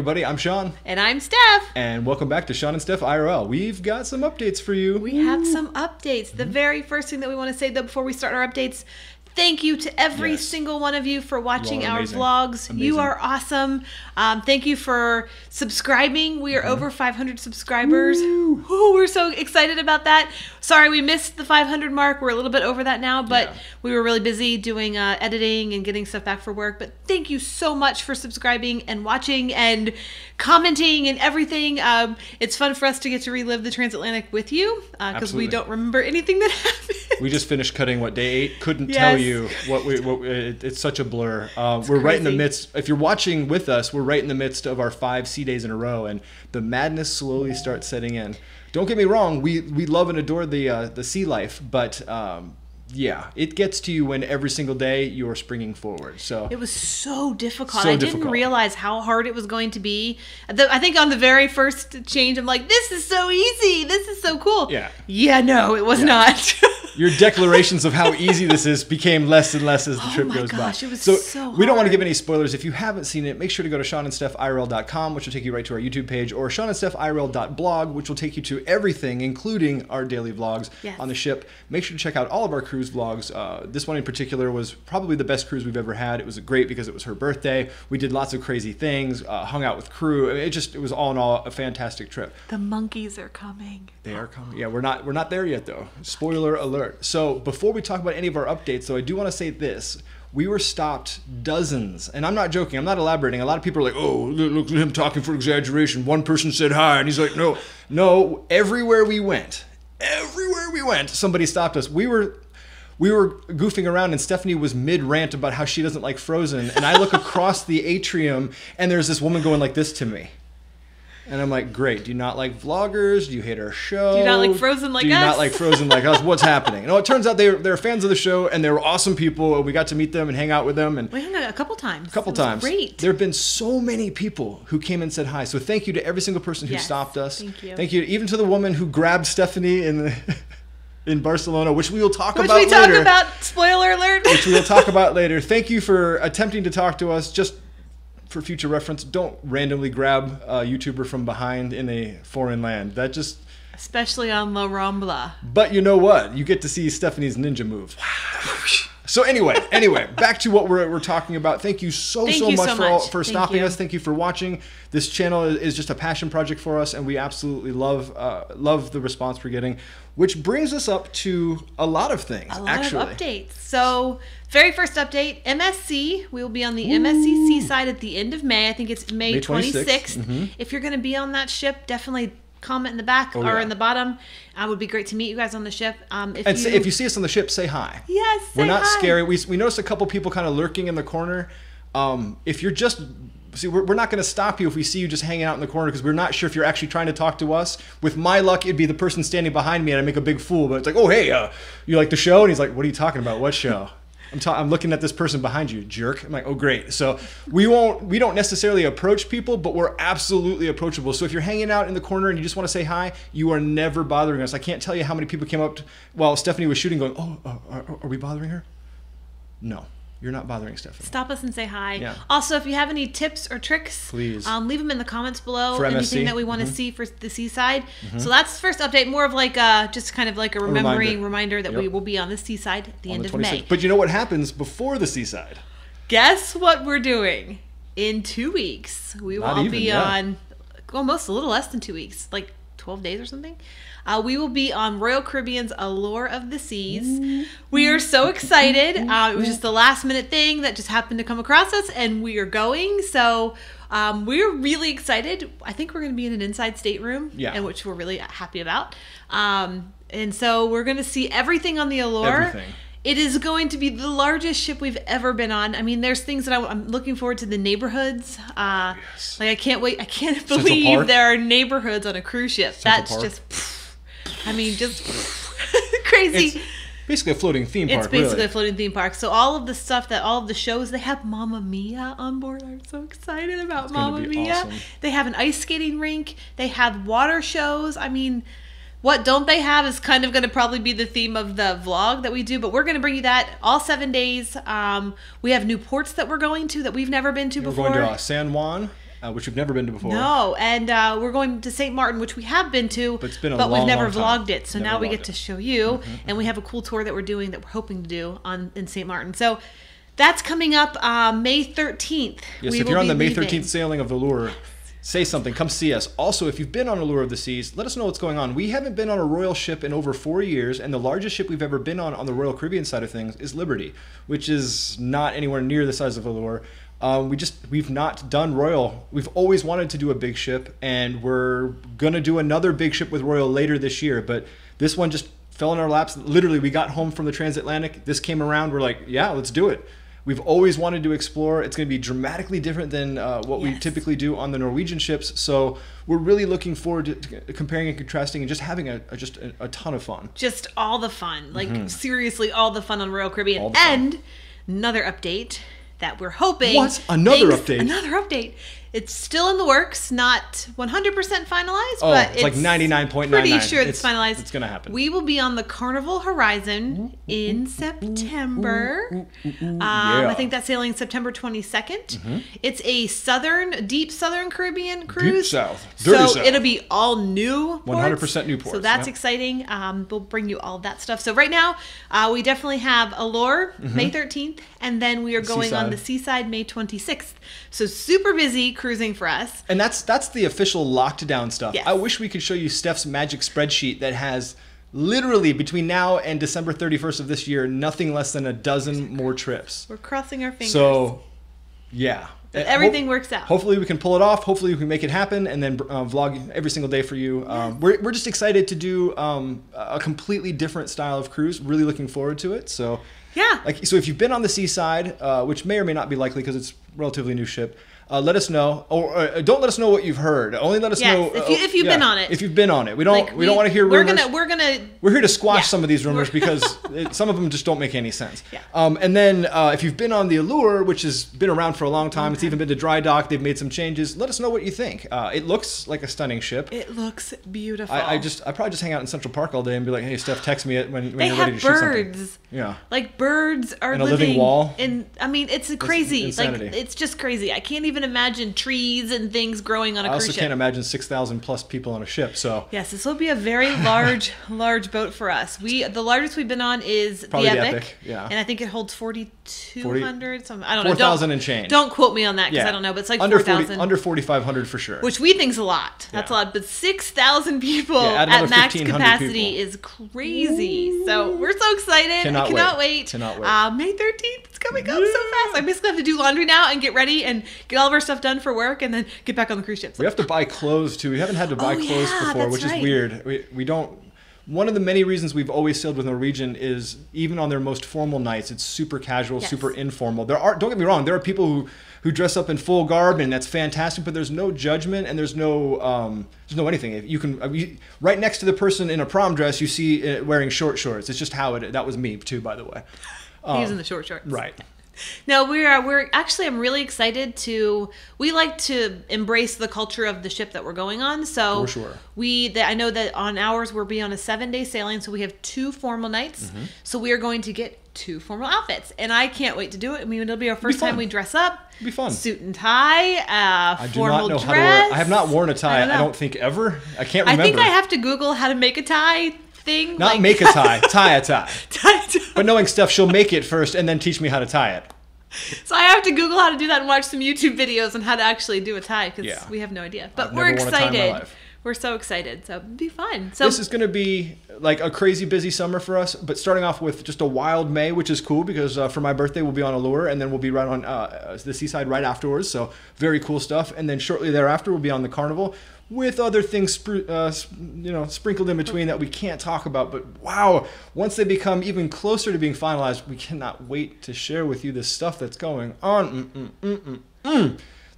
everybody, I'm Sean. And I'm Steph. And welcome back to Sean and Steph IRL. We've got some updates for you. We have some updates. The very first thing that we want to say, though, before we start our updates, thank you to every single one of you for watching our vlogs. Amazing. You are awesome. Thank you for subscribing. We are over 500 subscribers. Ooh, we're so excited about that. Sorry we missed the 500 mark. We're a little bit over that now, but we were really busy doing editing and getting stuff back for work. But thank you so much for subscribing and watching and commenting and everything. It's fun for us to get to relive the transatlantic with you because we don't remember anything that happened. We just finished cutting what, day 8? Couldn't tell you what we it's such a blur. We're crazy. Right in the midst, if you're watching with us, we're right in the midst of our 5 sea days in a row, and the madness slowly starts setting in. Don't get me wrong, we love and adore the sea life, but yeah, it gets to you when every single day you're springing forward. So it was so difficult. I didn't realize how hard it was going to be. I think on the very first change, I'm like, this is so easy. This is so cool. Yeah. Yeah, no, it was not. Your declarations of how easy this is became less and less as the trip goes by. It was so hard. We don't want to give any spoilers. If you haven't seen it, make sure to go to seanandstefirl.com, which will take you right to our YouTube page, or seanandstefirl.blog, which will take you to everything, including our daily vlogs on the ship. Make sure to check out all of our cruise vlogs. This one in particular was probably the best cruise we've ever had. It was great because it was her birthday. We did lots of crazy things, hung out with crew. I mean, it was all in all a fantastic trip. The monkeys are coming. They are coming. Yeah, we're not there yet though. Spoiler alert. So before we talk about any of our updates, though, I do want to say this. We were stopped dozens, and I'm not joking, I'm not elaborating. A lot of people are like, oh, look at him talking for exaggeration. One person said hi, and he's like, no. No, everywhere we went, somebody stopped us. We were goofing around, and Stephanie was mid-rant about how she doesn't like Frozen, and I look across the atrium, and there's this woman going like this to me. And I'm like, great. Do you not like vloggers? Do you hate our show? Do you not like Frozen like us? Do you not like Frozen like us? What's happening? And it turns out they're fans of the show, and they were awesome people. And we got to meet them and hang out with them. And we hung out a couple times. A couple times. Great. There have been so many people who came and said hi. So thank you to every single person who stopped us. Thank you. Thank you even to the woman who grabbed Stephanie in Barcelona, which we will talk about later. Which we talk about. Spoiler alert. Which we will talk about later. Thank you for attempting to talk to us. Just for future reference, don't randomly grab a YouTuber from behind in a foreign land. That just... Especially on La Rambla. But you know what? You get to see Stephanie's ninja move. So anyway, back to what we're talking about. Thank you so much for stopping us. Thank you for watching. This channel is just a passion project for us, and we absolutely love the response we're getting, which brings us up to a lot of things, actually. A lot of updates. So very first update, MSC. We will be on the MSC Seaside at the end of May. I think it's May 26th. If you're going to be on that ship, definitely comment in the back or in the bottom. It would be great to meet you guys on the ship. If you see us on the ship, say hi. Yes, say hi. We're not scary. We noticed a couple people kind of lurking in the corner. If you're just... See, we're not going to stop you if we see you just hanging out in the corner because we're not sure if you're actually trying to talk to us. With my luck, it'd be the person standing behind me and I'd make a big fool. But it's like, oh, hey, you like the show? And he's like, what are you talking about? What show? I'm looking at this person behind you, jerk. I'm like, oh, great. So we don't necessarily approach people, but we're absolutely approachable. So if you're hanging out in the corner and you just want to say hi, you are never bothering us. I can't tell you how many people came up while Stephanie was shooting going, oh, are we bothering her? No. You're not bothering Stephanie. Stop us and say hi. Yeah. Also, if you have any tips or tricks, please leave them in the comments below. For anything that we want to see for the Seaside. So that's the first update. More of like just kind of like a reminder that we will be on the Seaside at the end of May. But you know what happens before the Seaside? Guess what we're doing in 2 weeks. We will be on almost a little less than 2 weeks, like 12 days or something. We will be on Royal Caribbean's Allure of the Seas. We are so excited. It was just the last minute thing that just happened to come across us, and we are going. So we're really excited. I think we're going to be in an inside stateroom, which we're really happy about. And so we're going to see everything on the Allure. Everything. It is going to be the largest ship we've ever been on. I mean, there's things that I'm looking forward to, the neighborhoods. Like I can't wait. I can't believe there are neighborhoods on a cruise ship. That's just crazy. It's basically a floating theme park. A floating theme park. So all of the stuff all of the shows, they have Mama Mia on board. I'm so excited about Mama Mia. Awesome. They have an ice skating rink. They have water shows. I mean, what don't they have is kind of going to probably be the theme of the vlog that we do, but we're going to bring you that all 7 days. We have new ports that we're going to that we've never been to before. We're going to San Juan. which we've never been to before. No, and we're going to St. Martin, which we have been to, but, we've never vlogged it. So now we get to show you, and we have a cool tour that we're doing that we're hoping to do in St. Martin. So that's coming up May 13th. Yes, if you're on the May 13th sailing of the Allure, say something, come see us. Also, if you've been on Allure of the Seas, let us know what's going on. We haven't been on a Royal ship in over 4 years, and the largest ship we've ever been on the Royal Caribbean side of things is Liberty, which is not anywhere near the size of Allure. We've not done Royal. We've always wanted to do a big ship, and we're going to do another big ship with Royal later this year, but this one just fell in our laps. Literally, we got home from the transatlantic. This came around. We're like, yeah, let's do it. We've always wanted to explore. It's going to be dramatically different than what we typically do on the Norwegian ships. So we're really looking forward to comparing and contrasting and just having just a ton of fun. Just all the fun. Like, seriously, all the fun on Royal Caribbean. And another update that we're hoping. What's another update? Another update. It's still in the works, not 100% finalized, but it's like 99.99. Pretty sure it's finalized. It's going to happen. We will be on the Carnival Horizon in September. I think that's sailing September 22nd. It's a southern, deep southern Caribbean cruise. Deep south. Dirty south. It'll be all new ports. 100% new ports. So that's exciting. We'll bring you all that stuff. So right now, we definitely have Allure May 13th, and then we are going on the Seaside May 26th. So super busy cruising for us, and that's the official lockdown stuff. I wish we could show you Steph's magic spreadsheet that has literally between now and December 31st of this year nothing less than a dozen more trips. We're crossing our fingers. So yeah, but everything works out. Hopefully we can pull it off. Hopefully we can make it happen, and then vlog every single day for you. We're just excited to do a completely different style of cruise. Really looking forward to it. So yeah, so if you've been on the Seaside, which may or may not be likely because it's a relatively new ship, let us know, or don't let us know what you've heard. Only let us know if you've been on it. If you've been on it, we don't want to hear rumors. We're here to squash some of these rumors because some of them just don't make any sense. And then if you've been on the Allure, which has been around for a long time, it's even been to dry dock. They've made some changes. Let us know what you think. It looks like a stunning ship. It looks beautiful. I probably just hang out in Central Park all day and be like, hey, Steph, text me when you're ready to shoot something. They have birds. Yeah, like birds are living. And a living wall. And I mean, it's crazy. It's insanity. Like it's just crazy. I can't even imagine trees and things growing on a cruise ship. I also can't imagine 6,000 plus people on a ship. So yes, this will be a very large, large boat for us. The largest we've been on is probably the Epic, and I think it holds 4,200. I don't know. 4,000 and change. Don't quote me on that because I don't know, but it's like 4,000. Under 4,500 for sure. Which we think's a lot. That's a lot, but 6,000 people at max capacity is crazy. So we're so excited. I cannot wait. May 13th. It's coming up so fast. I basically have to do laundry now and get ready and get all of our stuff done for work and then get back on the cruise ship. We have to buy clothes too. We haven't had to buy clothes before, which is weird. We don't. One of the many reasons we've always sailed with Norwegian is even on their most formal nights, it's super casual, super informal. Don't get me wrong, there are people who dress up in full garb and that's fantastic, but there's no judgment and there's no anything. Right next to the person in a prom dress, you see wearing short shorts. It's just how that was me too, by the way. He's in the short shorts. Right. No, I'm really excited we like to embrace the culture of the ship that we're going on. So I know that on ours, we'll be on a 7-day sailing. So we have 2 formal nights. So we are going to get 2 formal outfits, and I can't wait to do it. I mean, it'll be our first time we dress up. It'll be fun. Suit and tie, formal dress. I have not worn a tie. I don't think ever. I can't remember. I think I have to Google how to make a tie. Not like, make a tie, tie a tie. Tie a tie. But knowing Steph, she'll make it first and then teach me how to tie it. So I have to Google how to do that and watch some YouTube videos on how to actually do a tie because we have no idea. But we're excited. We're so excited. So it'd be fun. So this is going to be like a crazy busy summer for us, but starting off with just a wild May, which is cool because for my birthday, we'll be on Allure and then we'll be right on the Seaside right afterwards. So very cool stuff. And then shortly thereafter, we'll be on the Carnival with other things sprinkled in between that we can't talk about. But wow, once they become even closer to being finalized, we cannot wait to share with you the stuff that's going on.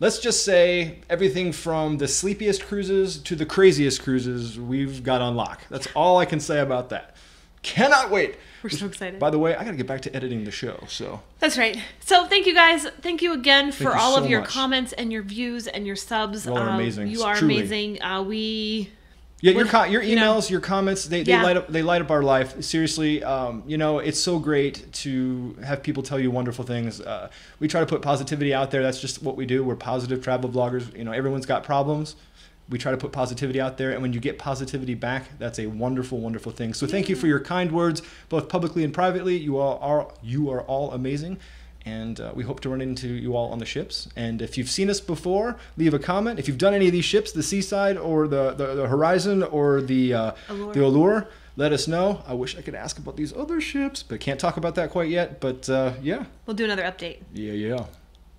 Let's just say everything from the sleepiest cruises to the craziest cruises we've got on lock. That's all I can say about that. Cannot wait. We're so excited. By the way, I got to get back to editing the show. So that's right. So thank you guys. Thank you again for all of your comments and your views and your subs. You all are amazing. You are amazing. We Yeah, your emails, your comments, they light up our life. Seriously, you know, it's so great to have people tell you wonderful things. We try to put positivity out there. That's just what we do. We're positive travel bloggers. You know, everyone's got problems. We try to put positivity out there, and when you get positivity back, that's a wonderful, wonderful thing. So thank you for your kind words, both publicly and privately. You are all amazing. And we hope to run into you all on the ships. And if you've seen us before, leave a comment. If you've done any of these ships, the Seaside or the Horizon or the Allure, let us know. I wish I could ask about these other ships, but can't talk about that quite yet. But yeah. We'll do another update. Yeah, yeah.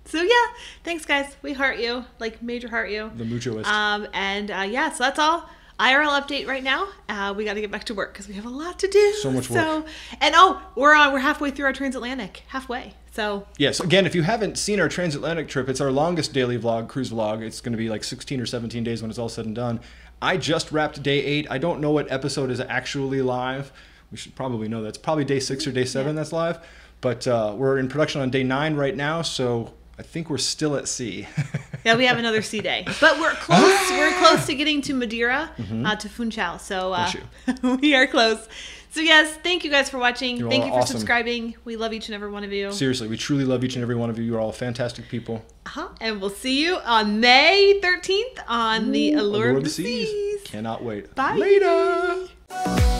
So yeah, thanks guys. We heart you, like major heart you. The muchoist. Yeah, so that's all. IRL update right now. We got to get back to work because we have a lot to do. So much work. So, and oh, we're halfway through our transatlantic. Halfway. So yes, again, if you haven't seen our transatlantic trip, it's our longest daily vlog, cruise vlog. It's going to be like 16 or 17 days when it's all said and done. I just wrapped day 8. I don't know what episode is actually live. We should probably know. That's probably day 6 or day 7 that's live. But we're in production on day 9 right now, so I think we're still at sea. Yeah, we have another sea day, but we're close. We're close to getting to Madeira, to Funchal. So we are close. So yes, thank you guys for watching. Thank you for subscribing. We love each and every one of you. Seriously, we truly love each and every one of you. You are all fantastic people. And we'll see you on May 13th on the Allure of the Seas. Cannot wait. Bye. Later.